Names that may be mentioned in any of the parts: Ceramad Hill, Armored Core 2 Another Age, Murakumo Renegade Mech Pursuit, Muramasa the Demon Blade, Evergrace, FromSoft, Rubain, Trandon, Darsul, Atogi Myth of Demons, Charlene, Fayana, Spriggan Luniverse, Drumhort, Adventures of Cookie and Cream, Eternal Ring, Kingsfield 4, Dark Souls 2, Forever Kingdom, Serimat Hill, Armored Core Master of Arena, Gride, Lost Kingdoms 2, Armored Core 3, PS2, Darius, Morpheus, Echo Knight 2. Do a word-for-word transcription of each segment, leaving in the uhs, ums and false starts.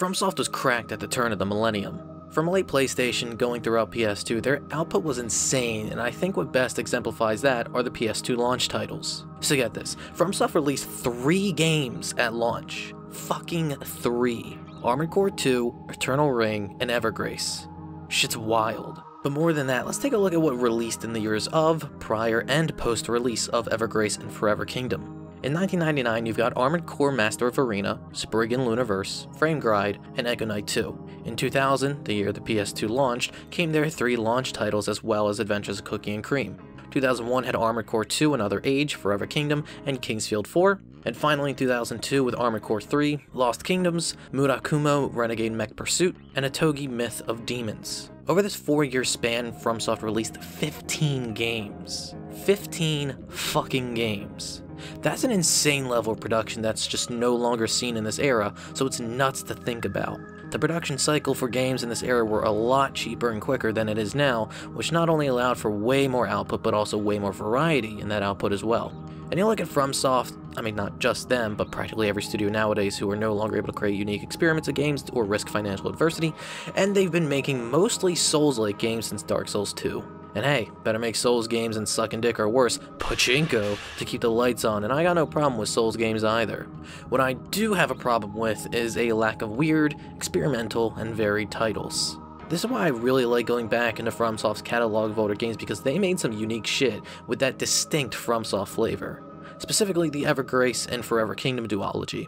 FromSoft was cracked at the turn of the millennium. From late PlayStation going throughout P S two, their output was insane, and I think what best exemplifies that are the P S two launch titles. So get this, FromSoft released three games at launch. Fucking three. Armored Core two, Eternal Ring, and Evergrace. Shit's wild. But more than that, let's take a look at what released in the years of, prior, and post-release of Evergrace and Forever Kingdom. In nineteen ninety-nine, you've got Armored Core Master of Arena, Spriggan Luniverse, Gride, and Echo Knight two. In two thousand, the year the P S two launched, came their three launch titles as well as Adventures of Cookie and Cream. two thousand one had Armored Core two Another Age, Forever Kingdom, and Kingsfield four. And finally in two thousand two with Armored Core three, Lost Kingdoms, Murakumo Renegade Mech Pursuit, and Atogi Myth of Demons. Over this four-year span, FromSoft released fifteen games. fifteen fucking games. That's an insane level of production that's just no longer seen in this era, so it's nuts to think about. The production cycle for games in this era were a lot cheaper and quicker than it is now, which not only allowed for way more output but also way more variety in that output as well. And you look at FromSoft, I mean not just them, but practically every studio nowadays who are no longer able to create unique experiments of games or risk financial adversity, and they've been making mostly Souls-like games since Dark Souls two. And hey, better make Souls games and suckin' dick or worse, pachinko, to keep the lights on, and I got no problem with Souls games either. What I do have a problem with is a lack of weird, experimental, and varied titles. This is why I really like going back into FromSoft's catalog of older games, because they made some unique shit with that distinct FromSoft flavor. Specifically the Evergrace and Forever Kingdom duology.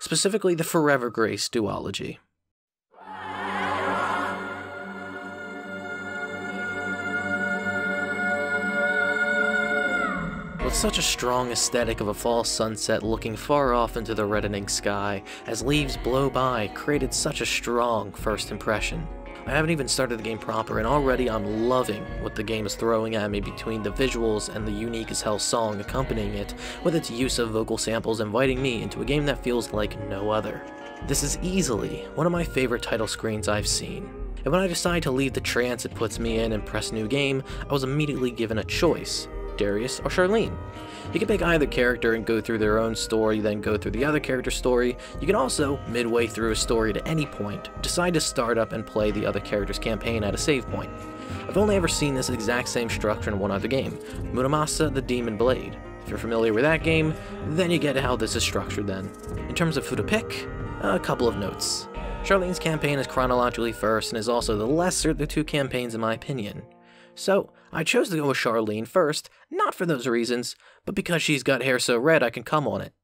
Specifically the Forever Grace duology. With such a strong aesthetic of a fall sunset looking far off into the reddening sky, as leaves blow by, created such a strong first impression. I haven't even started the game proper, and already I'm loving what the game is throwing at me between the visuals and the unique as hell song accompanying it, with its use of vocal samples inviting me into a game that feels like no other. This is easily one of my favorite title screens I've seen. And when I decide to leave the trance it puts me in and press new game, I was immediately given a choice. Darius or Charlene. You can pick either character and go through their own story, then go through the other character's story. You can also, midway through a story at any point, decide to start up and play the other character's campaign at a save point. I've only ever seen this exact same structure in one other game, Muramasa the Demon Blade. If you're familiar with that game, then you get how this is structured then. In terms of who to pick, a couple of notes. Charlene's campaign is chronologically first and is also the lesser of the two campaigns in my opinion. So, I chose to go with Charlene first, not for those reasons, but because she's got hair so red I can come on it.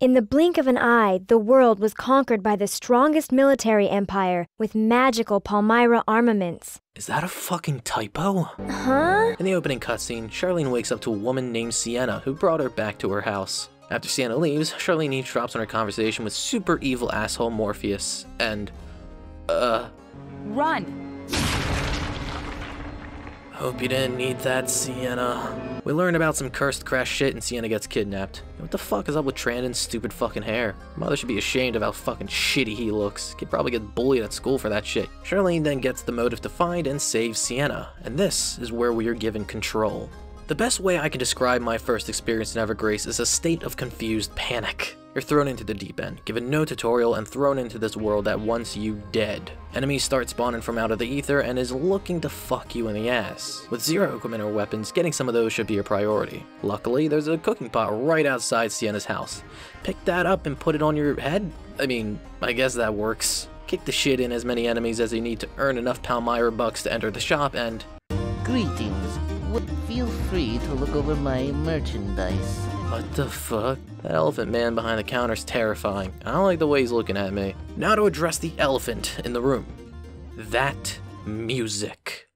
In the blink of an eye, the world was conquered by the strongest military empire with magical Palmira armaments. Is that a fucking typo? Huh? In the opening cutscene, Charlene wakes up to a woman named Sienna who brought her back to her house. After Sienna leaves, Charlene eavesdrops on her conversation with super evil asshole Morpheus and... Uh... Run! Hope you didn't need that, Sienna. We learn about some cursed crash shit and Sienna gets kidnapped. What the fuck is up with Trandon's stupid fucking hair? Mother should be ashamed of how fucking shitty he looks. Could probably get bullied at school for that shit. Charlene then gets the motive to find and save Sienna, and this is where we are given control. The best way I can describe my first experience in Evergrace is a state of confused panic. You're thrown into the deep end, given no tutorial, and thrown into this world that wants you dead. Enemies start spawning from out of the ether and is looking to fuck you in the ass. With zero equipment or weapons, getting some of those should be your priority. Luckily, there's a cooking pot right outside Sienna's house. Pick that up and put it on your head? I mean, I guess that works. Kick the shit in as many enemies as you need to earn enough Palmyra bucks to enter the shop and... Greetings. Feel free to look over my merchandise. What the fuck? That elephant man behind the counter's terrifying. I don't like the way he's looking at me. Now to address the elephant in the room. That music.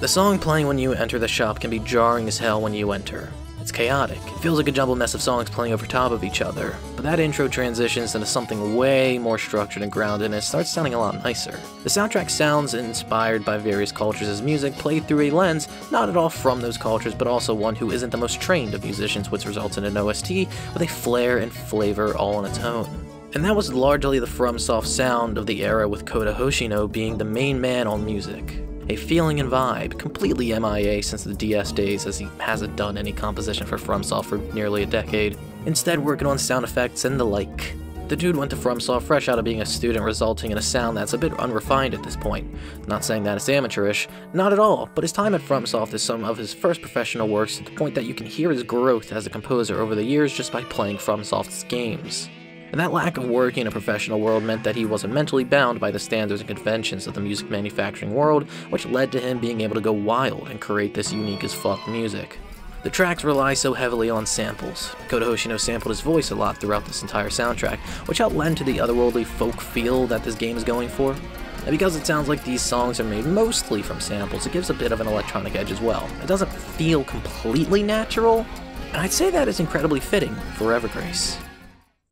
The song playing when you enter the shop can be jarring as hell when you enter. It's chaotic. It feels like a jumbled mess of songs playing over top of each other. But that intro transitions into something way more structured and grounded, and it starts sounding a lot nicer. The soundtrack sounds inspired by various cultures as music played through a lens not at all from those cultures, but also one who isn't the most trained of musicians, which results in an O S T with a flair and flavor all on its own. And that was largely the FromSoft sound of the era, with Kota Hoshino being the main man on music. A feeling and vibe, completely M I A since the D S days as he hasn't done any composition for FromSoft for nearly a decade. instead working on sound effects and the like. The dude went to FromSoft fresh out of being a student, resulting in a sound that's a bit unrefined at this point. Not saying that it's amateurish, not at all, but his time at FromSoft is some of his first professional works to the point that you can hear his growth as a composer over the years just by playing FromSoft's games. And that lack of work in a professional world meant that he wasn't mentally bound by the standards and conventions of the music manufacturing world, which led to him being able to go wild and create this unique as fuck music. The tracks rely so heavily on samples. Kota Hoshino sampled his voice a lot throughout this entire soundtrack, which helped lend to the otherworldly folk feel that this game is going for. And because it sounds like these songs are made mostly from samples, it gives a bit of an electronic edge as well. It doesn't feel completely natural, and I'd say that is incredibly fitting for Evergrace.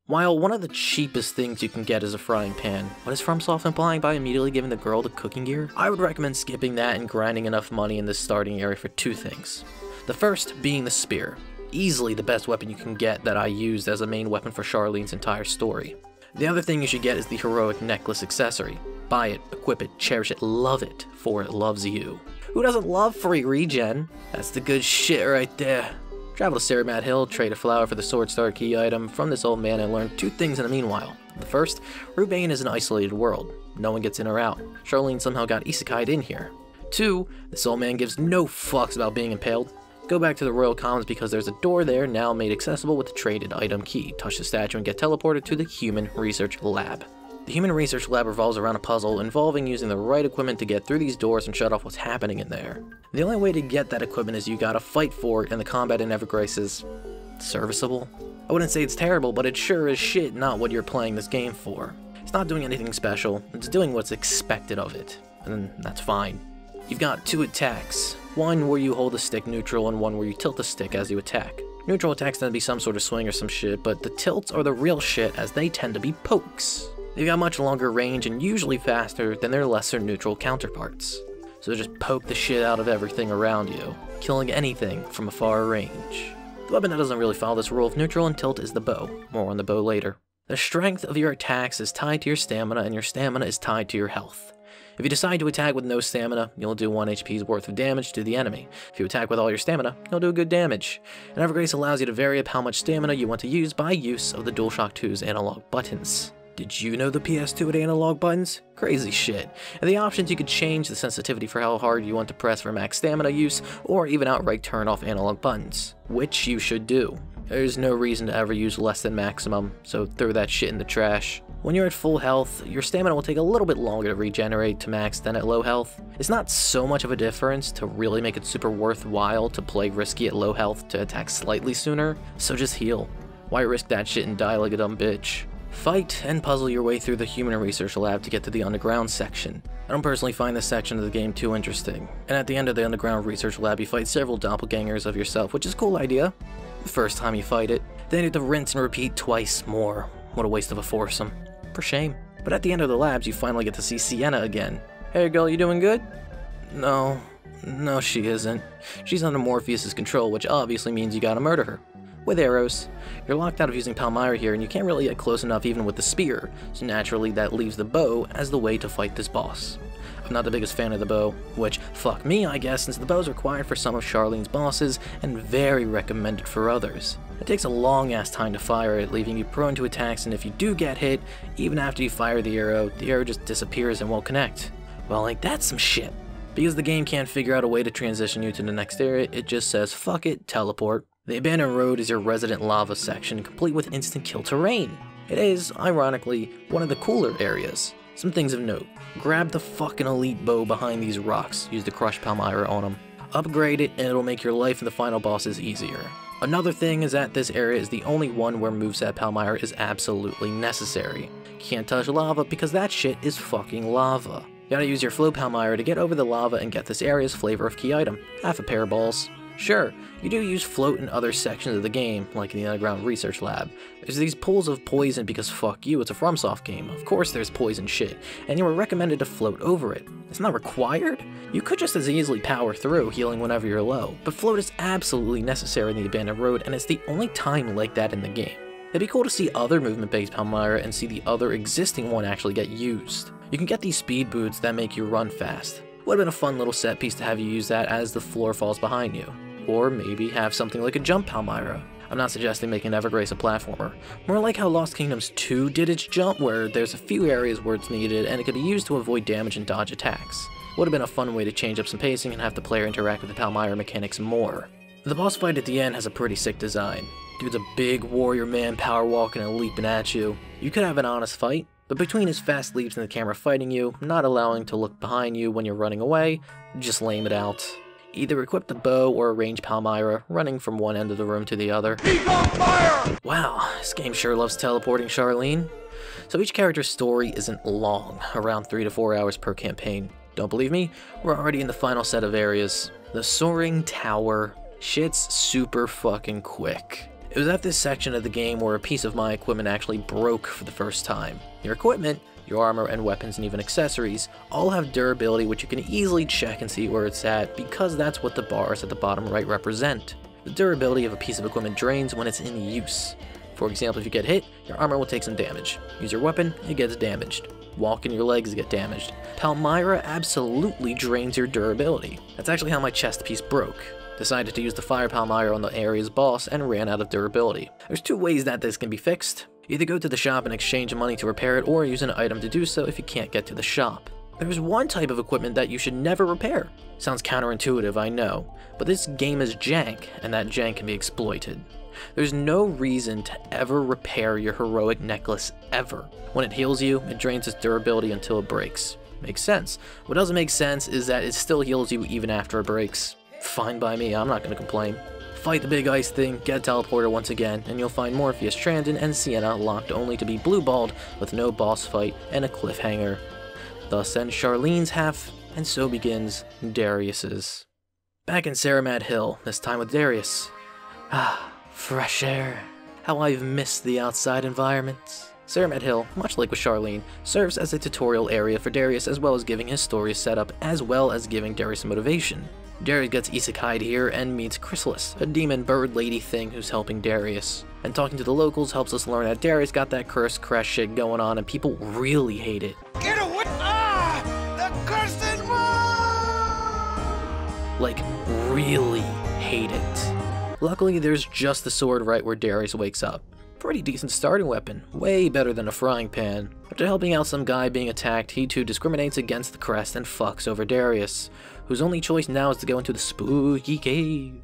While one of the cheapest things you can get is a frying pan, what is FromSoft implying by immediately giving the girl the cooking gear? I would recommend skipping that and grinding enough money in this starting area for two things. The first being the spear, easily the best weapon you can get that I used as a main weapon for Charlene's entire story. The other thing you should get is the heroic necklace accessory. Buy it, equip it, cherish it, love it, for it loves you. Who doesn't love free regen? That's the good shit right there. Travel to Serimat Hill, trade a flower for the Sword Star key item from this old man, and learn two things in the meanwhile. The first, Rubain is an isolated world. No one gets in or out. Charlene somehow got isekai'd in here. Two, this old man gives no fucks about being impaled. Go back to the Royal Commons because there's a door there now made accessible with the traded item key. Touch the statue and get teleported to the Human Research Lab. The Human Research Lab revolves around a puzzle involving using the right equipment to get through these doors and shut off what's happening in there. The only way to get that equipment is you gotta fight for it, and the combat in Evergrace is serviceable. I wouldn't say it's terrible, but it sure is shit not what you're playing this game for. It's not doing anything special, it's doing what's expected of it, and that's fine. You've got two attacks. One where you hold the stick neutral and one where you tilt the stick as you attack. Neutral attacks tend to be some sort of swing or some shit, but the tilts are the real shit as they tend to be pokes. They've got much longer range and usually faster than their lesser neutral counterparts. So just poke the shit out of everything around you, killing anything from a far range. The weapon that doesn't really follow this rule of neutral and tilt is the bow. More on the bow later. The strength of your attacks is tied to your stamina, and your stamina is tied to your health. If you decide to attack with no stamina, you'll do one H P's worth of damage to the enemy. If you attack with all your stamina, you'll do good damage. And Evergrace allows you to vary up how much stamina you want to use by use of the DualShock two's analog buttons. Did you know the P S two had analog buttons? Crazy shit. And the options, you could change the sensitivity for how hard you want to press for max stamina use, or even outright turn off analog buttons, which you should do. There's no reason to ever use less than maximum, so throw that shit in the trash. When you're at full health, your stamina will take a little bit longer to regenerate to max than at low health. It's not so much of a difference to really make it super worthwhile to play risky at low health to attack slightly sooner, so just heal. Why risk that shit and die like a dumb bitch? Fight and puzzle your way through the Human Research Lab to get to the underground section. I don't personally find this section of the game too interesting, and at the end of the underground research lab you fight several doppelgangers of yourself, which is a cool idea the first time you fight it. Then you have to rinse and repeat twice more. What a waste of a foursome. For shame. But at the end of the labs you finally get to see Sienna again. Hey girl, you doing good? No. No she isn't. She's under Morpheus's control, which obviously means you gotta murder her. With arrows. You're locked out of using Palmira here, and you can't really get close enough even with the spear, so naturally that leaves the bow as the way to fight this boss. I'm not the biggest fan of the bow, which, fuck me I guess, since the bow is required for some of Charlene's bosses, and very recommended for others. It takes a long ass time to fire it, leaving you prone to attacks, and if you do get hit, even after you fire the arrow, the arrow just disappears and won't connect. Well, like, that's some shit. Because the game can't figure out a way to transition you to the next area, it just says, fuck it, teleport. The abandoned road is your resident lava section, complete with instant kill terrain. It is, ironically, one of the cooler areas. Some things of note. Grab the fucking elite bow behind these rocks, use the crushed Palmira on them. Upgrade it and it'll make your life and the final bosses easier. Another thing is that this area is the only one where moveset Palmira is absolutely necessary. Can't touch lava because that shit is fucking lava. Gotta use your flow Palmira to get over the lava and get this area's flavor of key item, half a pair of balls. Sure, you do use float in other sections of the game, like in the underground research lab. There's these pools of poison because fuck you, it's a FromSoft game, of course there's poison shit, and you were recommended to float over it. It's not required. You could just as easily power through, healing whenever you're low, but float is absolutely necessary in the abandoned road, and it's the only time like that in the game. It'd be cool to see other movement-based Palmira and see the other existing one actually get used. You can get these speed boots that make you run fast. Would've been a fun little set piece to have you use that as the floor falls behind you. Or maybe have something like a jump Palmira. I'm not suggesting making Evergrace a platformer, more like how Lost Kingdoms two did its jump, where there's a few areas where it's needed and it can be used to avoid damage and dodge attacks. Would have been a fun way to change up some pacing and have the player interact with the Palmira mechanics more. The boss fight at the end has a pretty sick design. Dude's a big warrior man power walking and leaping at you. You could have an honest fight, but between his fast leaps and the camera fighting you, not allowing to look behind you when you're running away, just lame it out. Either equip the bow or arrange Palmira, running from one end of the room to the other. He's on fire! Wow, this game sure loves teleporting Charlene. So each character's story isn't long, around three to four hours per campaign. Don't believe me? We're already in the final set of areas. The Soaring Tower. Shit's super fucking quick. It was at this section of the game where a piece of my equipment actually broke for the first time. Your equipment, your armor and weapons and even accessories all have durability, which you can easily check and see where it's at because that's what the bars at the bottom right represent. The durability of a piece of equipment drains when it's in use. For example, if you get hit, your armor will take some damage. Use your weapon, it gets damaged. Walk and your legs get damaged. Palmira absolutely drains your durability. That's actually how my chest piece broke. Decided to use the Fire Palmira on the area's boss and ran out of durability. There's two ways that this can be fixed. Either go to the shop and exchange money to repair it, or use an item to do so if you can't get to the shop. There's one type of equipment that you should never repair. Sounds counterintuitive, I know, but this game is jank, and that jank can be exploited. There's no reason to ever repair your heroic necklace, ever. When it heals you, it drains its durability until it breaks. Makes sense. What doesn't make sense is that it still heals you even after it breaks. Fine by me, I'm not gonna complain. Fight the big ice thing, get a teleporter once again, and you'll find Morpheus, Trandon, and Sienna locked only to be blue-balled with no boss fight and a cliffhanger. Thus ends Charlene's half, and so begins Darius's. Back in Ceramad Hill, this time with Darius. Ah, fresh air. How I've missed the outside environment. Ceramad Hill, much like with Charlene, serves as a tutorial area for Darius, as well as giving his story a setup, as well as giving Darius motivation. Darius gets isekai'd here and meets Chrysalis, a demon bird lady thing who's helping Darius. And talking to the locals helps us learn that Darius got that curse crash shit going on and people really hate it. Get away! Ah! The cursed world! Like, really hate it. Luckily, there's just the sword right where Darius wakes up. Pretty decent starting weapon, way better than a frying pan. After helping out some guy being attacked, he too discriminates against the crest and fucks over Darius, whose only choice now is to go into the spooky cave.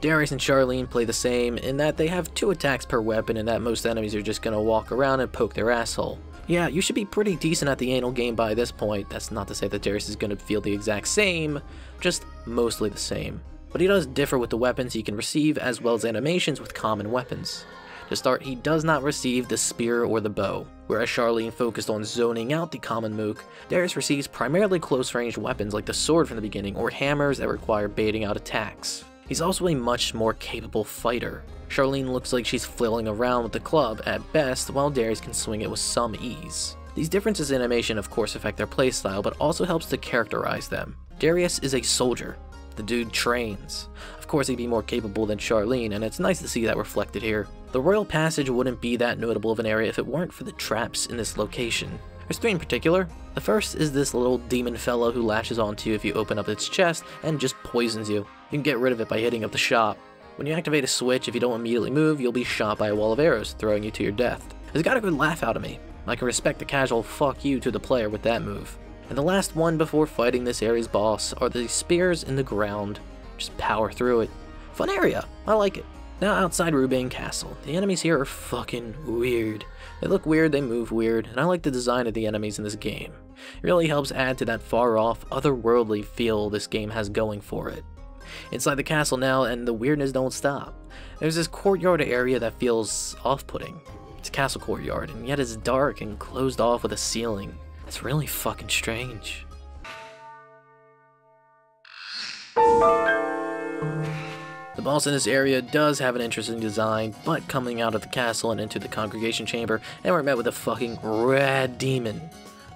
Darius and Charlene play the same in that they have two attacks per weapon and that most enemies are just gonna walk around and poke their asshole. Yeah, you should be pretty decent at the anal game by this point. That's not to say that Darius is gonna feel the exact same, just mostly the same. But he does differ with the weapons he can receive as well as animations with common weapons. To start, he does not receive the spear or the bow. Whereas Charlene focused on zoning out the common mook, Darius receives primarily close-range weapons like the sword from the beginning or hammers that require baiting out attacks. He's also a much more capable fighter. Charlene looks like she's flailing around with the club at best, while Darius can swing it with some ease. These differences in animation of course affect their playstyle, but also helps to characterize them. Darius is a soldier. The dude trains. Of course he'd be more capable than Charlene, and it's nice to see that reflected here. The Royal Passage wouldn't be that notable of an area if it weren't for the traps in this location. There's three in particular. The first is this little demon fellow who lashes onto you if you open up its chest and just poisons you. You can get rid of it by hitting up the shop. When you activate a switch, if you don't immediately move, you'll be shot by a wall of arrows, throwing you to your death. It's got a good laugh out of me. I can respect the casual fuck you to the player with that move. And the last one before fighting this area's boss are the spears in the ground. Just power through it. Fun area, I like it. Now outside Rubain Castle, the enemies here are fucking weird. They look weird, they move weird, and I like the design of the enemies in this game. It really helps add to that far off, otherworldly feel this game has going for it. Inside the castle now, and the weirdness don't stop. There's this courtyard area that feels off-putting. It's a castle courtyard, and yet it's dark and closed off with a ceiling. It's really fucking strange. The boss in this area does have an interesting design, but coming out of the castle and into the congregation chamber, and we're met with a fucking rad demon.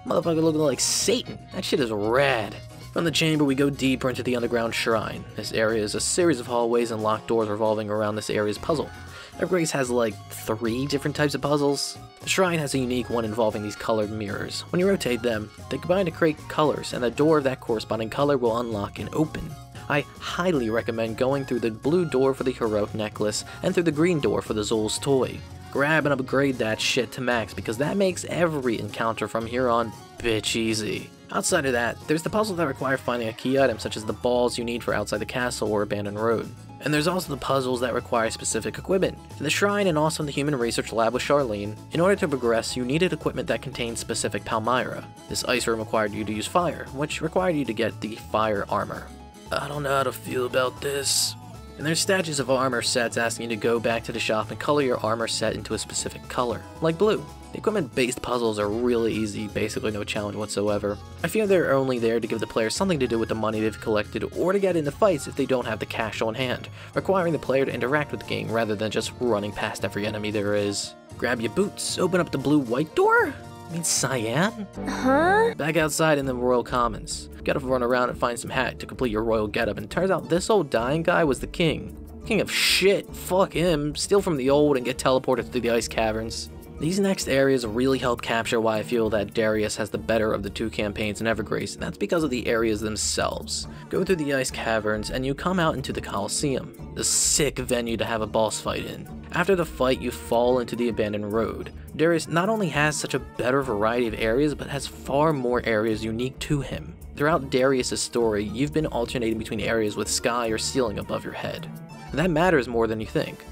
Motherfucker looking like Satan. That shit is rad. From the chamber we go deeper into the underground shrine. This area is a series of hallways and locked doors revolving around this area's puzzle. Evergrace has like three different types of puzzles. The shrine has a unique one involving these colored mirrors. When you rotate them, they combine to create colors, and the door of that corresponding color will unlock and open. I highly recommend going through the blue door for the heroic necklace and through the green door for the Zul's toy. Grab and upgrade that shit to max because that makes every encounter from here on bitch easy. Outside of that, there's the puzzles that require finding a key item such as the balls you need for outside the castle or abandoned road. And there's also the puzzles that require specific equipment. For the shrine and also in the human research lab with Charlene, in order to progress, you needed equipment that contained specific Palmira. This ice room required you to use fire, which required you to get the fire armor. I don't know how to feel about this. And there's statues of armor sets asking you to go back to the shop and color your armor set into a specific color, like blue. The equipment-based puzzles are really easy, basically no challenge whatsoever. I fear they're only there to give the player something to do with the money they've collected or to get into fights if they don't have the cash on hand, requiring the player to interact with the game rather than just running past every enemy there is. Grab your boots, open up the blue-white door? I mean Cyan? Huh? Back outside in the Royal Commons. You gotta run around and find some hat to complete your royal getup, and turns out this old dying guy was the king. King of shit, fuck him, steal from the old and get teleported through the ice caverns. These next areas really help capture why I feel that Darius has the better of the two campaigns in Evergrace, and that's because of the areas themselves. Go through the ice caverns and you come out into the Colosseum, the sick venue to have a boss fight in. After the fight, you fall into the abandoned road. Darius not only has such a better variety of areas, but has far more areas unique to him. Throughout Darius' story, you've been alternating between areas with sky or ceiling above your head. And that matters more than you think.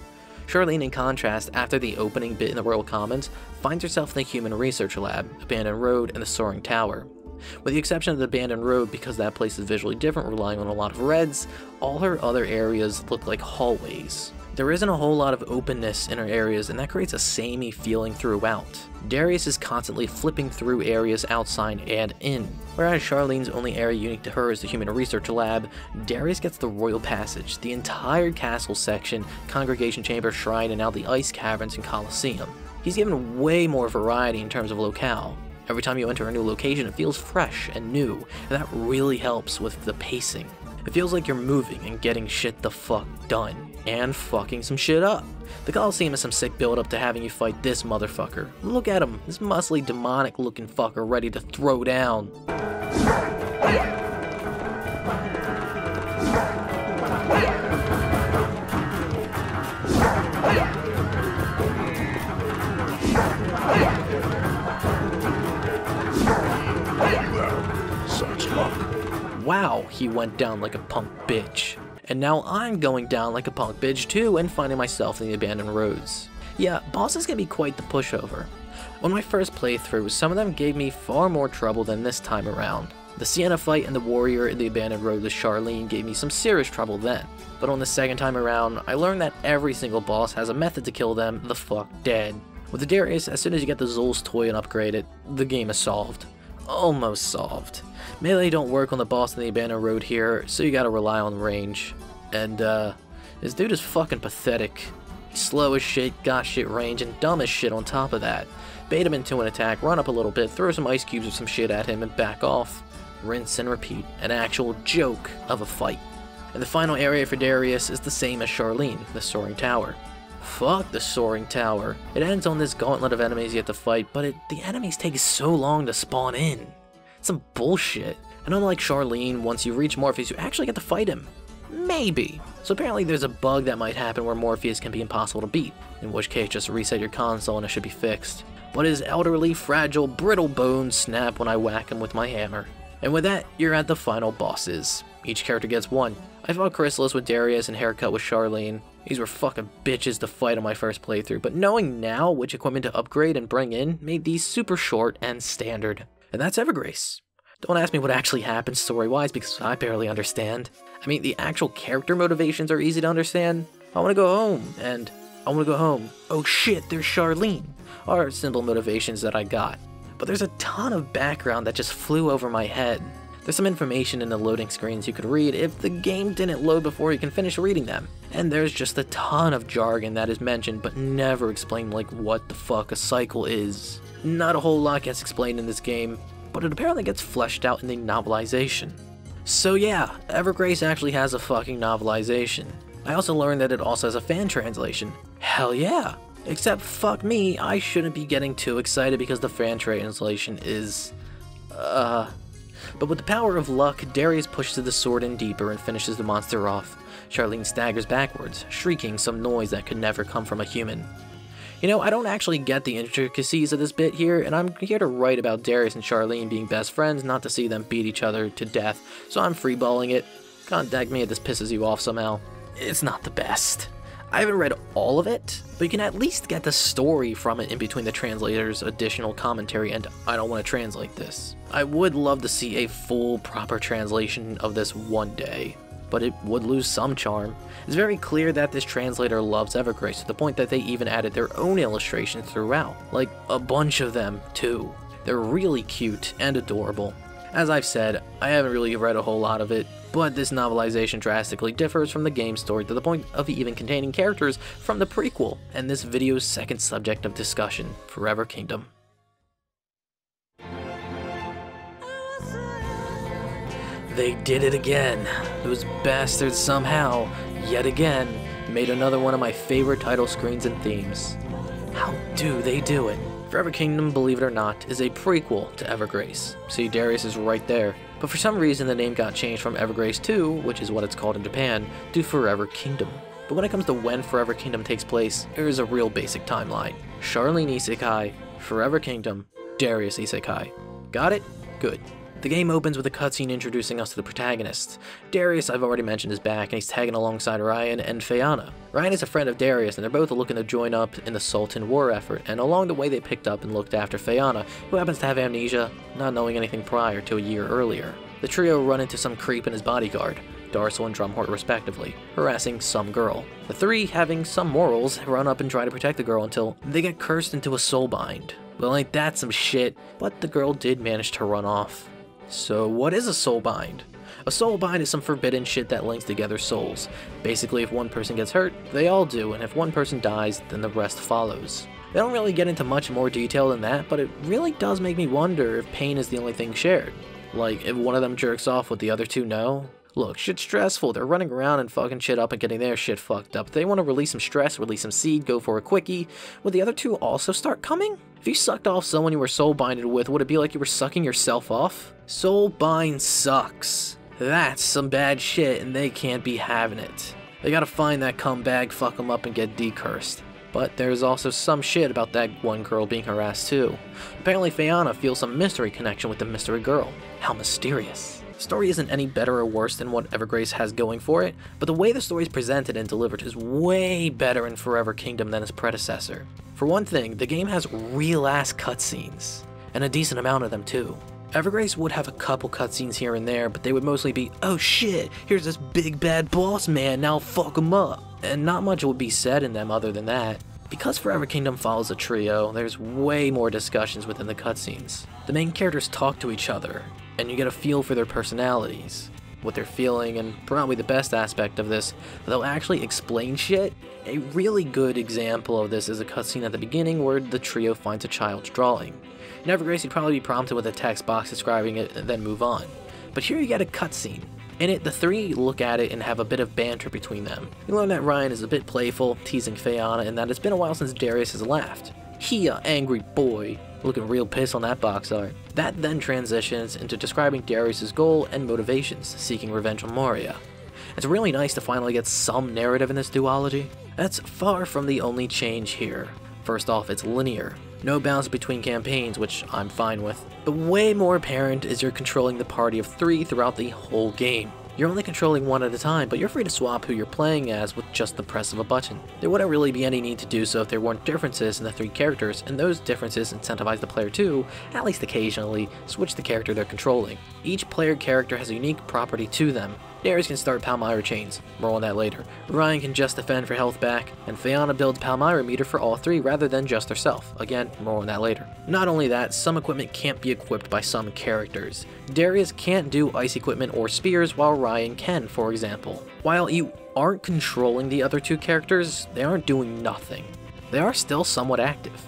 Charlene, in contrast, after the opening bit in the Royal Commons, finds herself in the Human Research Lab, Abandoned Road, and the Soaring Tower. With the exception of the Abandoned Road, because that place is visually different relying on a lot of reds, all her other areas look like hallways. There isn't a whole lot of openness in her areas, and that creates a samey feeling throughout. Darius is constantly flipping through areas outside and in. Whereas Charlene's only area unique to her is the Human Research Lab, Darius gets the Royal Passage, the entire castle section, Congregation Chamber, Shrine, and now the Ice Caverns and Colosseum. He's given way more variety in terms of locale. Every time you enter a new location, it feels fresh and new, and that really helps with the pacing. It feels like you're moving and getting shit the fuck done, and fucking some shit up. The Colosseum is some sick build-up to having you fight this motherfucker. Look at him, this muscly, demonic-looking fucker ready to throw down. Wow, he went down like a punk bitch. And now I'm going down like a punk bitch too and finding myself in the abandoned roads. Yeah, bosses can be quite the pushover. On my first playthrough, some of them gave me far more trouble than this time around. The Sienna fight and the warrior in the abandoned road with Charlene gave me some serious trouble then. But on the second time around, I learned that every single boss has a method to kill them the fuck dead. With the Darius, as soon as you get the Zul's toy and upgrade it, the game is solved. Almost solved. Melee don't work on the boss in the abandoned road here, so you gotta rely on range. And uh, this dude is fucking pathetic. Slow as shit, got shit range, and dumb as shit on top of that. Bait him into an attack, run up a little bit, throw some ice cubes or some shit at him, and back off. Rinse and repeat. An actual joke of a fight. And the final area for Darius is the same as Charlene, the Soaring Tower. Fuck the Soaring Tower. It ends on this gauntlet of enemies you have to fight, but it, the enemies take so long to spawn in. It's some bullshit. And unlike Charlene, once you reach Morpheus, you actually get to fight him. Maybe. So apparently there's a bug that might happen where Morpheus can be impossible to beat, in which case just reset your console and it should be fixed. But his elderly, fragile, brittle bones snap when I whack him with my hammer. And with that, you're at the final bosses. Each character gets one. I fought Chrysalis with Darius and Haircut with Charlene. These were fucking bitches to fight on my first playthrough, but knowing now which equipment to upgrade and bring in made these super short and standard. And that's Evergrace. Don't ask me what actually happened story-wise because I barely understand. I mean, the actual character motivations are easy to understand. I wanna go home, and I wanna go home. Oh shit, there's Charlene, are simple motivations that I got. But there's a ton of background that just flew over my head. There's some information in the loading screens you could read if the game didn't load before you can finish reading them. And there's just a ton of jargon that is mentioned but never explained, like what the fuck a cycle is. Not a whole lot gets explained in this game, but it apparently gets fleshed out in the novelization. So yeah, Evergrace actually has a fucking novelization. I also learned that it also has a fan translation. Hell yeah! Except fuck me, I shouldn't be getting too excited because the fan translation is... uh... But with the power of luck, Darius pushes the sword in deeper and finishes the monster off. Charlene staggers backwards, shrieking some noise that could never come from a human. You know, I don't actually get the intricacies of this bit here, and I'm here to write about Darius and Charlene being best friends, not to see them beat each other to death, so I'm freeballing it. Contact me if this pisses you off somehow. It's not the best. I haven't read all of it, but you can at least get the story from it in between the translator's additional commentary, and I don't want to translate this. I would love to see a full, proper translation of this one day, but it would lose some charm. It's very clear that this translator loves Evergrace, to the point that they even added their own illustrations throughout. Like, a bunch of them, too. They're really cute and adorable. As I've said, I haven't really read a whole lot of it, but this novelization drastically differs from the game story to the point of even containing characters from the prequel, and this video's second subject of discussion, Forever Kingdom. They did it again. Those bastards somehow, yet again, made another one of my favorite title screens and themes. How do they do it? Forever Kingdom, believe it or not, is a prequel to Evergrace. See, Darius is right there. But for some reason the name got changed from Evergrace two, which is what it's called in Japan, to Forever Kingdom. But when it comes to when Forever Kingdom takes place, there is a real basic timeline. Charlene Isekai, Forever Kingdom, Darius Isekai. Got it? Good. The game opens with a cutscene introducing us to the protagonist. Darius, I've already mentioned, is back, and he's tagging alongside Ryan and Fayana. Ryan is a friend of Darius, and they're both looking to join up in the Sultan War effort, and along the way they picked up and looked after Fayana, who happens to have amnesia, not knowing anything prior to a year earlier. The trio run into some creep and his bodyguard, Darsul and Drumhort respectively, harassing some girl. The three, having some morals, run up and try to protect the girl until they get cursed into a soul bind. Well, ain't that some shit, but the girl did manage to run off. So what is a soul bind? A soul bind is some forbidden shit that links together souls. Basically, if one person gets hurt, they all do, and if one person dies, then the rest follows. They don't really get into much more detail than that, but it really does make me wonder if pain is the only thing shared. Like, if one of them jerks off, would the other two know? Look, shit's stressful, they're running around and fucking shit up and getting their shit fucked up. If they want to release some stress, release some seed, go for a quickie, would the other two also start coming? If you sucked off someone you were soul-binded with, would it be like you were sucking yourself off? Soul-bind sucks. That's some bad shit, and they can't be having it. They gotta find that cumbag, fuck them up, and get decursed. But there's also some shit about that one girl being harassed too. Apparently Fayana feels some mystery connection with the mystery girl. How mysterious. The story isn't any better or worse than what Evergrace has going for it, but the way the story is presented and delivered is way better in Forever Kingdom than its predecessor. For one thing, the game has real-ass cutscenes, and a decent amount of them too. Evergrace would have a couple cutscenes here and there, but they would mostly be, oh shit, here's this big bad boss man, now fuck him up, and not much would be said in them other than that. Because Forever Kingdom follows a trio, there's way more discussions within the cutscenes. The main characters talk to each other, and you get a feel for their personalities, what they're feeling, and probably the best aspect of this, they'll actually explain shit. A really good example of this is a cutscene at the beginning where the trio finds a child's drawing. In Evergrace, you'd probably be prompted with a text box describing it and then move on. But here you get a cutscene. In it, the three look at it and have a bit of banter between them. You learn that Ryan is a bit playful, teasing Fayana, and that it's been a while since Darius has laughed. He a angry boy. Looking real piss on that box art. That then transitions into describing Darius' goal and motivations, seeking revenge on Moria. It's really nice to finally get some narrative in this duology. That's far from the only change here. First off, it's linear. No bounce between campaigns, which I'm fine with. But way more apparent is you're controlling the party of three throughout the whole game. You're only controlling one at a time, but you're free to swap who you're playing as with just the press of a button. There wouldn't really be any need to do so if there weren't differences in the three characters, and those differences incentivize the player to, at least occasionally, switch the character they're controlling. Each player character has a unique property to them. Darius can start Palmira chains, more on that later. Ryan can just defend for health back, and Fayana builds Palmira meter for all three rather than just herself, again, more on that later. Not only that, some equipment can't be equipped by some characters. Darius can't do ice equipment or spears while Ryan can, for example. While you aren't controlling the other two characters, they aren't doing nothing. They are still somewhat active.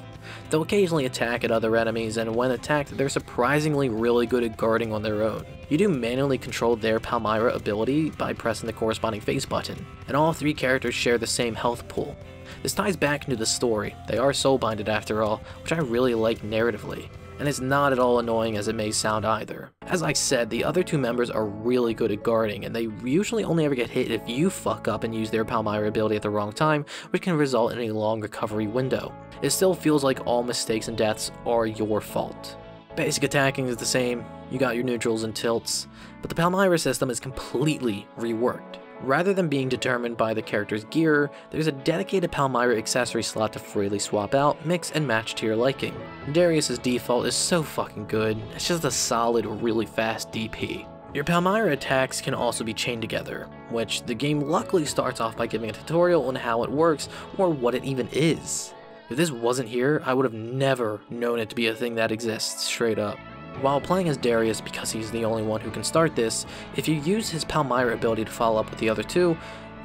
They'll occasionally attack at other enemies, and when attacked, they're surprisingly really good at guarding on their own. You do manually control their Palmira ability by pressing the corresponding face button, and all three characters share the same health pool. This ties back into the story, they are soul-binded after all, which I really like narratively. and it's not at all annoying as it may sound either. As I said, the other two members are really good at guarding, and they usually only ever get hit if you fuck up and use their Palmira ability at the wrong time, which can result in a long recovery window. It still feels like all mistakes and deaths are your fault. Basic attacking is the same, you got your neutrals and tilts, but the Palmira system is completely reworked. Rather than being determined by the character's gear, there's a dedicated Palmira accessory slot to freely swap out, mix, and match to your liking. Darius's default is so fucking good, it's just a solid, really fast D P. Your Palmira attacks can also be chained together, which the game luckily starts off by giving a tutorial on how it works or what it even is. If this wasn't here, I would have never known it to be a thing that exists, straight up. While playing as Darius, because he's the only one who can start this, if you use his Palmira ability to follow up with the other two,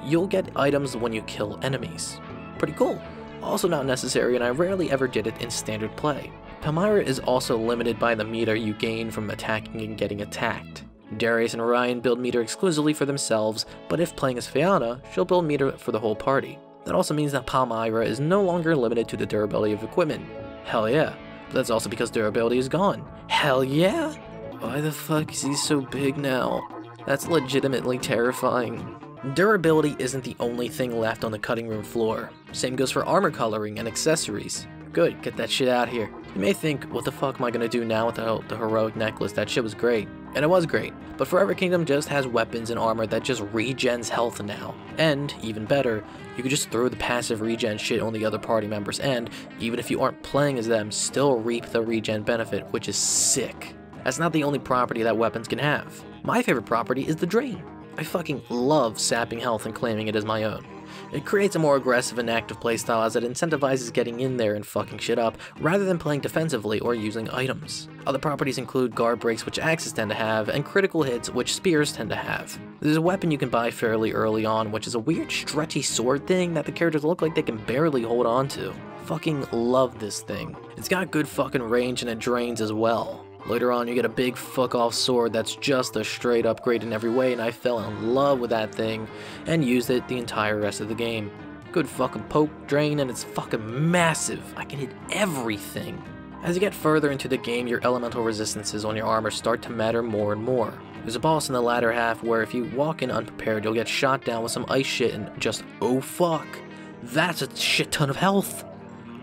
you'll get items when you kill enemies. Pretty cool. Also not necessary, and I rarely ever did it in standard play. Palmira is also limited by the meter you gain from attacking and getting attacked. Darius and Ryan build meter exclusively for themselves, but if playing as Fiona, she'll build meter for the whole party. That also means that Palmira is no longer limited to the durability of equipment. Hell yeah. But that's also because durability is gone. Hell yeah! Why the fuck is he so big now? That's legitimately terrifying. Durability isn't the only thing left on the cutting room floor. Same goes for armor coloring and accessories. Good, get that shit out here. You may think, what the fuck am I gonna do now without the heroic necklace? That shit was great. And it was great. But Forever Kingdom just has weapons and armor that just regens health now. And, even better, you can just throw the passive regen shit on the other party members and, even if you aren't playing as them, still reap the regen benefit, which is sick. That's not the only property that weapons can have. My favorite property is the drain. I fucking love sapping health and claiming it as my own. It creates a more aggressive and active playstyle as it incentivizes getting in there and fucking shit up, rather than playing defensively or using items. Other properties include guard breaks, which axes tend to have, and critical hits, which spears tend to have. There's a weapon you can buy fairly early on, which is a weird stretchy sword thing that the characters look like they can barely hold on to. Fucking love this thing. It's got good fucking range and it drains as well. Later on, you get a big fuck-off sword that's just a straight upgrade in every way, and I fell in love with that thing, and used it the entire rest of the game. Good fucking poke, drain, and it's fucking massive. I can hit everything. As you get further into the game, your elemental resistances on your armor start to matter more and more. There's a boss in the latter half where if you walk in unprepared, you'll get shot down with some ice shit and just, oh fuck, that's a shit ton of health.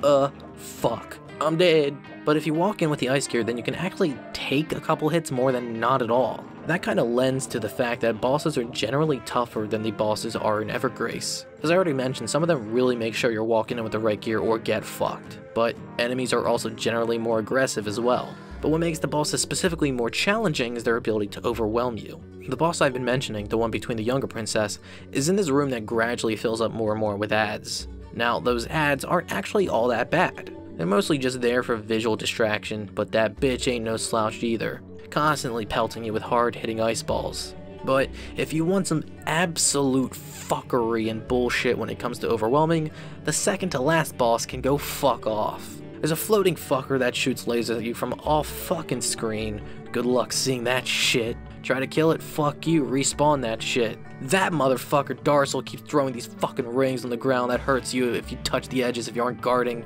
Uh, fuck. I'm dead. But if you walk in with the ice gear, then you can actually take a couple hits more than not at all. That kind of lends to the fact that bosses are generally tougher than the bosses are in Evergrace. As I already mentioned, some of them really make sure you're walking in with the right gear or get fucked. But enemies are also generally more aggressive as well. But what makes the bosses specifically more challenging is their ability to overwhelm you. The boss I've been mentioning, the one between the younger princess, is in this room that gradually fills up more and more with ads. Now, those ads aren't actually all that bad. They're mostly just there for visual distraction, but that bitch ain't no slouch either, constantly pelting you with hard-hitting ice balls. But if you want some absolute fuckery and bullshit when it comes to overwhelming, the second to last boss can go fuck off. There's a floating fucker that shoots lasers at you from off fucking screen. Good luck seeing that shit. Try to kill it, fuck you, respawn that shit. That motherfucker Darsul keeps throwing these fucking rings on the ground that hurts you if you touch the edges if you aren't guarding.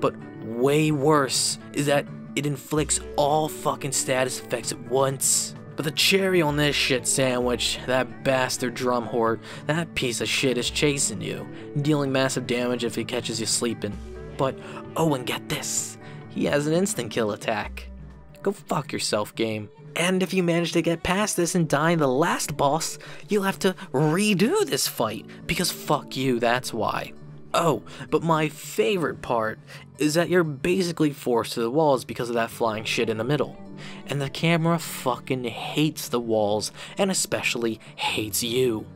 But way worse is that it inflicts all fucking status effects at once. But the cherry on this shit sandwich, that bastard drum horde, that piece of shit is chasing you, dealing massive damage if he catches you sleeping. But, oh, and get this, he has an instant kill attack. Go fuck yourself, game. And if you manage to get past this and die in the last boss, you'll have to redo this fight, because fuck you, that's why. Oh, but my favorite part is that you're basically forced to the walls because of that flying shit in the middle. And the camera fucking hates the walls, and especially hates you.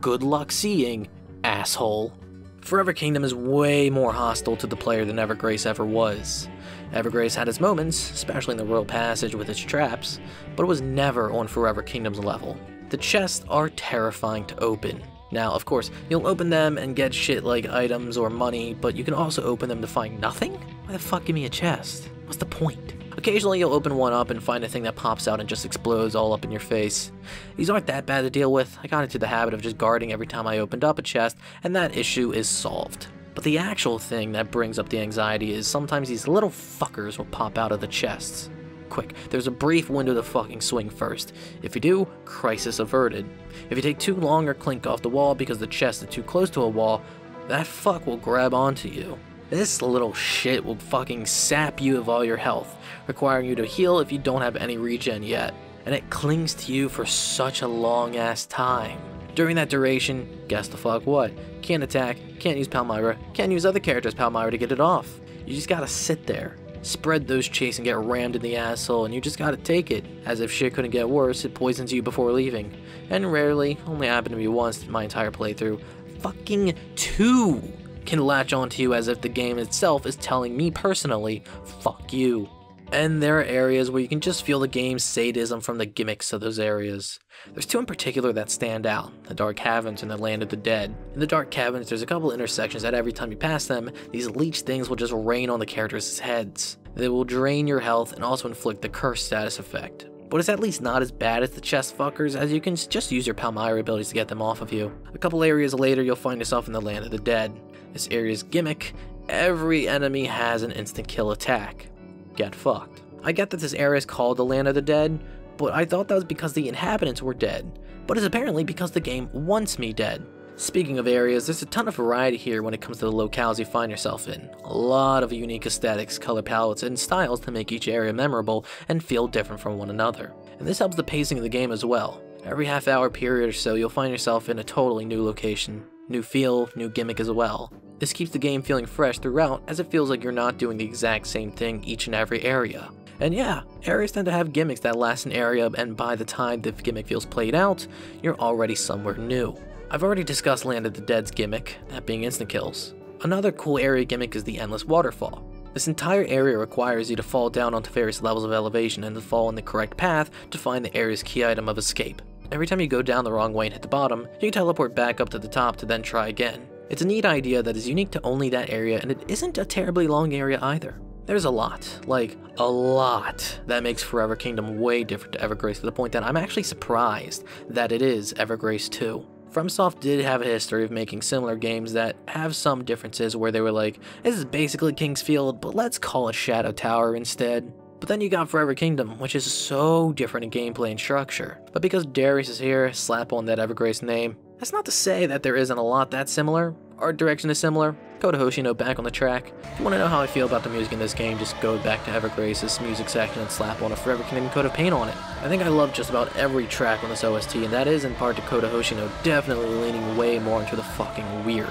Good luck seeing, asshole. Forever Kingdom is way more hostile to the player than Evergrace ever was. Evergrace had its moments, especially in the Royal Passage with its traps, but it was never on Forever Kingdom's level. The chests are terrifying to open. Now, of course, you'll open them and get shit like items or money, but you can also open them to find nothing? Why the fuck give me a chest? What's the point? Occasionally you'll open one up and find a thing that pops out and just explodes all up in your face. These aren't that bad to deal with, I got into the habit of just guarding every time I opened up a chest, and that issue is solved. But the actual thing that brings up the anxiety is sometimes these little fuckers will pop out of the chests. Quick, there's a brief window to fucking swing first. If you do, crisis averted. If you take too long or clink off the wall because the chests are too close to a wall, that fuck will grab onto you. This little shit will fucking sap you of all your health, requiring you to heal if you don't have any regen yet. And it clings to you for such a long ass time. During that duration, guess the fuck what? Can't attack, can't use Palmira, can't use other characters' Palmira to get it off. You just gotta sit there, spread those cheeks and get rammed in the asshole, and you just gotta take it. As if shit couldn't get worse, it poisons you before leaving. And rarely, only happened to me once in my entire playthrough, fucking two can latch onto you as if the game itself is telling me personally, fuck you. And there are areas where you can just feel the game's sadism from the gimmicks of those areas. There's two in particular that stand out, the Dark Caverns and the Land of the Dead. In the Dark Caverns, there's a couple intersections that every time you pass them, these leech things will just rain on the characters' heads. They will drain your health and also inflict the curse status effect. But it's at least not as bad as the chest fuckers, as you can just use your Palmyra abilities to get them off of you. A couple areas later, you'll find yourself in the Land of the Dead. This area's gimmick, every enemy has an instant kill attack. Get fucked. I get that this area is called the Land of the Dead, but I thought that was because the inhabitants were dead, but it's apparently because the game wants me dead. Speaking of areas, there's a ton of variety here when it comes to the locales you find yourself in. A lot of unique aesthetics, color palettes, and styles to make each area memorable and feel different from one another. And this helps the pacing of the game as well. Every half hour period or so, you'll find yourself in a totally new location, new feel, new gimmick as well. This keeps the game feeling fresh throughout, as it feels like you're not doing the exact same thing each and every area. And yeah, areas tend to have gimmicks that last an area, and by the time the gimmick feels played out, you're already somewhere new. I've already discussed Land of the Dead's gimmick, that being instant kills. Another cool area gimmick is the Endless Waterfall. This entire area requires you to fall down onto various levels of elevation and to fall in the correct path to find the area's key item of escape. Every time you go down the wrong way and hit the bottom, you can teleport back up to the top to then try again. It's a neat idea that is unique to only that area, and it isn't a terribly long area either. There's a lot, like a lot, that makes Forever Kingdom way different to Evergrace, to the point that I'm actually surprised that it is Evergrace two. FromSoft did have a history of making similar games that have some differences where they were like, this is basically Kingsfield, but let's call it Shadow Tower instead. But then you got Forever Kingdom, which is so different in gameplay and structure. But because Darius is here, slap on that Evergrace name. That's not to say that there isn't a lot that's similar. Art direction is similar. Kota Hoshino back on the track. If you want to know how I feel about the music in this game, just go back to Evergrace's music section and slap on a Forever Kingdom coat of paint on it. I think I love just about every track on this O S T, and that is in part to Kota Hoshino definitely leaning way more into the fucking weird.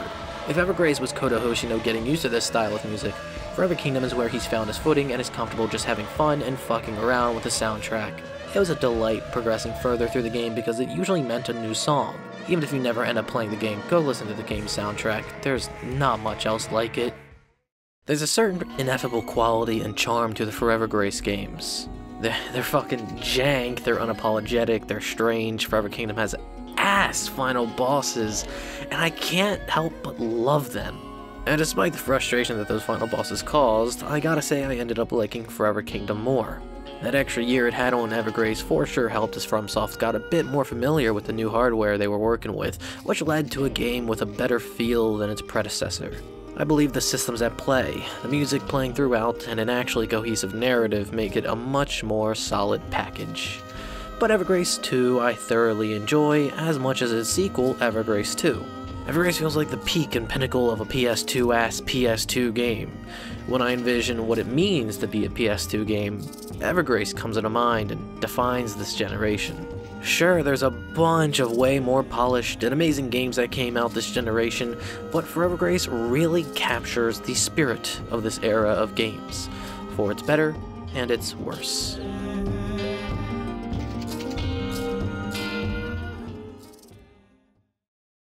If Evergrace was Kota Hoshino getting used to this style of music, Forever Kingdom is where he's found his footing and is comfortable just having fun and fucking around with the soundtrack. It was a delight progressing further through the game because it usually meant a new song. Even if you never end up playing the game, go listen to the game's soundtrack, there's not much else like it. There's a certain ineffable quality and charm to the Forever Grace games. They're, they're fucking jank, they're unapologetic, they're strange. Forever Kingdom has ass final bosses, and I can't help but love them. And despite the frustration that those final bosses caused, I gotta say I ended up liking Forever Kingdom more. That extra year it had on Evergrace for sure helped as FromSoft got a bit more familiar with the new hardware they were working with, which led to a game with a better feel than its predecessor. I believe the systems at play, the music playing throughout, and an actually cohesive narrative make it a much more solid package. But Evergrace two I thoroughly enjoy as much as its sequel, Evergrace two. Evergrace feels like the peak and pinnacle of a P S two-ass P S two game. When I envision what it means to be a P S two game, Evergrace comes into mind and defines this generation. Sure, there's a bunch of way more polished and amazing games that came out this generation, but Forever Grace really captures the spirit of this era of games, for its better and its worse.